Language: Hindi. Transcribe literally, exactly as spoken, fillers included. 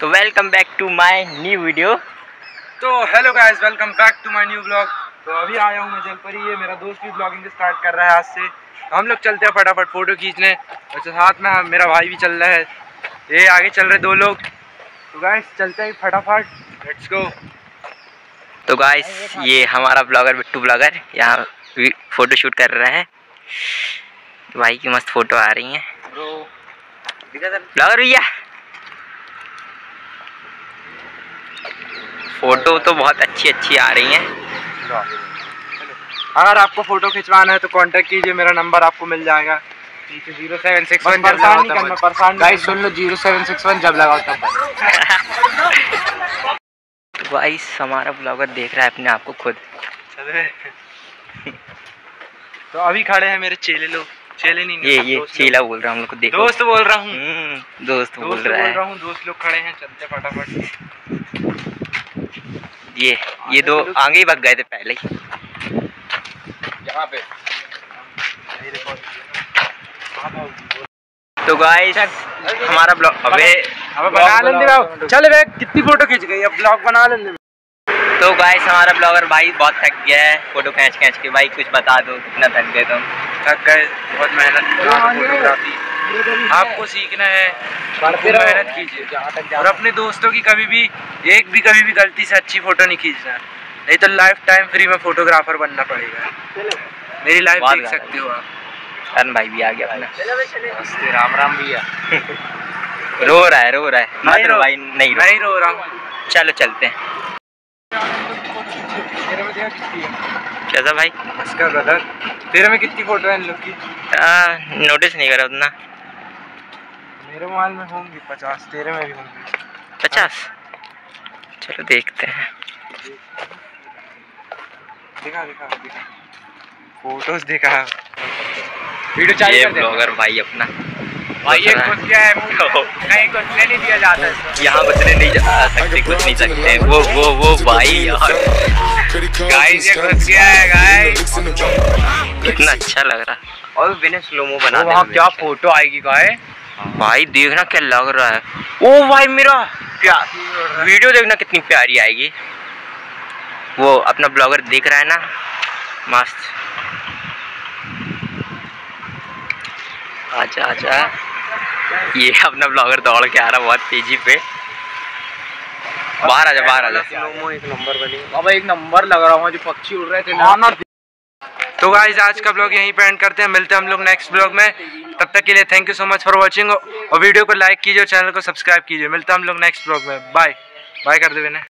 तो welcome back to my new video. तो hello guys, welcome back to my new vlog. तो अभी आया हूँ मैं जलपरी, ये मेरा दोस्त भी व्लॉगिंग स्टार्ट कर रहा है आज से। हम लोग चलते हैं फटाफट फोटो खींचने। अच्छा, साथ में मेरा भाई भी चल रहा है, ये आगे चल रहे दो लोग। तो गाइस चलते हैं फटाफट, लेट्स गो। तो गाइस ये हमारा ब्लॉगर बिट्टू ब्लॉगर यहाँ फोटो शूट कर रहा है। भाई की मस्त फोटो आ रही है ब्लॉगर भैया। फोटो तो बहुत अच्छी अच्छी आ रही हैं। अगर आपको फोटो खिंचवाना है तो कांटेक्ट कीजिए, मेरा नंबर आपको मिल जाएगा। गाइस सुन लो, जीरो सेवन सिक्स वन जब लगाओ तब। गाइस हमारा ब्लॉगर देख रहा है अपने आप को खुद। तो अभी खड़े हैं मेरे चेले लोग, चेले नहीं ये ये चेला बोल रहा हूँ, हम लोग को देखो दोस्त बोल रहा हूँ, दोस्त बोल रहा हूँ, दोस्त लोग खड़े हैं। चलते फटाफट, ये ये दो आगे ही भाग गए थे पहले ही। यहाँ पे तो गाइस हमारा ब्लॉग अबे अबे बना लेंगे, चल बे कितनी फोटो खींच गई, अब ब्लॉग बना लेंगे। तो गाइस हमारा ब्लॉगर भाई बहुत थक गया है फोटो खींच खींच के। भाई कुछ बता दो, कितना थक गए तुम? थक गए, बहुत मेहनत। फोटोग्राफी आपको सीखना है, मेहनत कीजिए और अपने दोस्तों की कभी भी एक भी कभी भी गलती से अच्छी फोटो नहीं खींचना, नहीं तो लाइफ टाइम फ्री में फोटोग्राफर बनना पड़ेगा। मेरी लाइफ देख सकते हो आप। अरन भाई भी आ गया भाई, राम राम भैया। रो रहा है, रो रहा है, नहीं रो रहा हूँ। चलो चलते हैं। कैसा भाई इसका ब्रदर, तेरे में कितनी फोटो है इन लोग की? नोटिस नहीं करा उतना। मेरे मोबाइल में होंगी पचास, तेरे में भी होंगी पचास। चलो देखते हैं। दिखा दिखा दिखा फोटोज दिखा, वीडियो चाहिए। ये ब्लॉगर भाई अपना भाई ये कुछ क्या है, नहीं कुछ नहीं दिया जाता है यहाँ, बचने नहीं जा सकते, कुछ नहीं सकते। वो वो वो भाई यार, गाइस ये कुछ क्या है गाइस, कितना अच्छा लग रहा है। और बिना स्लोमो बना वहाँ क्या फोटो आएगी गाय, भाई देखना क्या लग रहा है। ओ भाई मेरा प्यार वीडियो देखना कितनी प्यारी आएगी। वो अपना ब्लॉगर देख रहा है ना, मस्त। अच्छा अच्छा, ये अपना ब्लॉगर दौड़ के आ रहा बहुत तेजी पे। बाहर आजा, बाहर आजा। एक नंबर बनी, अब एक नंबर लग रहा हूँ, जो पक्षी उड़ रहे थे ना। तो गाइस आज का ब्लॉग यहीं पे एंड करते हैं, मिलते हैं हम लोग नेक्स्ट ब्लॉग में। तब तक के लिए thank you so much for watching, और वीडियो को लाइक कीजिए और चैनल को सब्सक्राइब कीजिए। मिलते हैं हम लोग नेक्स्ट ब्लॉग में, बाय बाय कर दे।